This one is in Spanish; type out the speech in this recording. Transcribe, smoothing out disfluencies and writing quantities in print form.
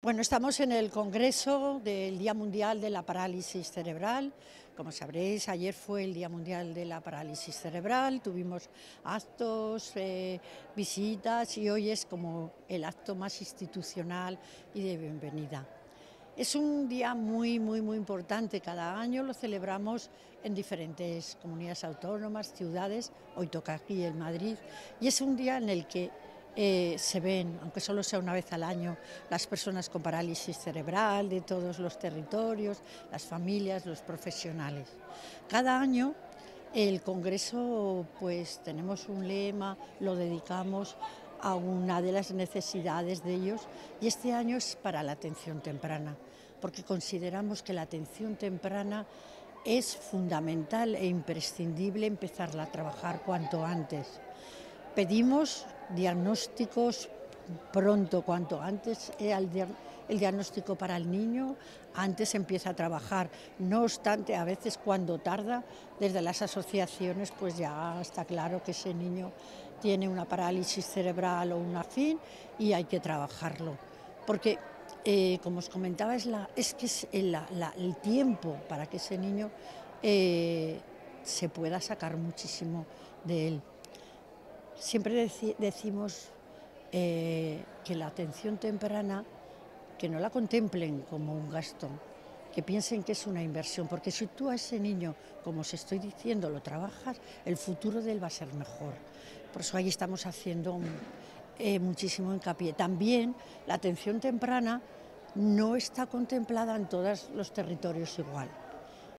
Bueno, estamos en el Congreso del Día Mundial de la Parálisis Cerebral. Como sabréis, ayer fue el Día Mundial de la Parálisis Cerebral, tuvimos actos, visitas y hoy es como el acto más institucional y de bienvenida. Es un día muy importante, cada año lo celebramos en diferentes comunidades autónomas, ciudades, hoy toca aquí en Madrid, y es un día en el que se ven, aunque solo sea una vez al año, las personas con parálisis cerebral de todos los territorios, las familias, los profesionales. Cada año el Congreso, pues tenemos un lema, lo dedicamos a una de las necesidades de ellos y este año es para la atención temprana, porque consideramos que la atención temprana es fundamental e imprescindible empezarla a trabajar cuanto antes. Pedimos diagnósticos pronto, cuanto antes el diagnóstico para el niño, antes empieza a trabajar, no obstante a veces cuando tarda, desde las asociaciones pues ya está claro que ese niño tiene una parálisis cerebral o una AFIN y hay que trabajarlo, porque como os comentaba es el tiempo para que ese niño se pueda sacar muchísimo de él. Siempre decimos que la atención temprana, que no la contemplen como un gasto, que piensen que es una inversión, porque si tú a ese niño, como os estoy diciendo, lo trabajas, el futuro de él va a ser mejor. Por eso ahí estamos haciendo muchísimo hincapié. También la atención temprana no está contemplada en todos los territorios igual.